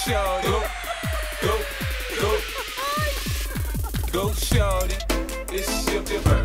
shorty. Go shorty. It's your different.